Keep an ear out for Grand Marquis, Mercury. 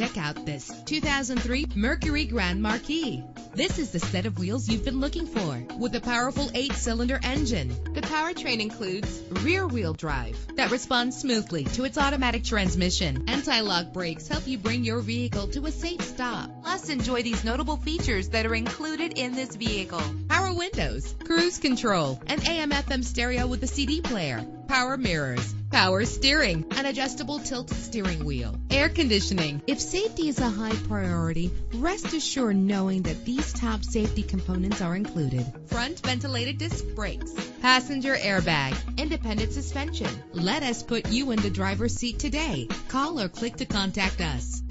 Check out this 2003 Mercury Grand Marquis. This is the set of wheels you've been looking for, with a powerful 8-cylinder engine. The powertrain includes rear-wheel drive that responds smoothly to its automatic transmission. Anti-lock brakes help you bring your vehicle to a safe stop. Plus, enjoy these notable features that are included in this vehicle: power windows, cruise control, an AM/FM stereo with a CD player, power mirrors, power steering, an adjustable tilt steering wheel, air conditioning. If safety is a high priority, rest assured knowing that these top safety components are included: front ventilated disc brakes, passenger airbag, independent suspension. Let us put you in the driver's seat today. Call or click to contact us.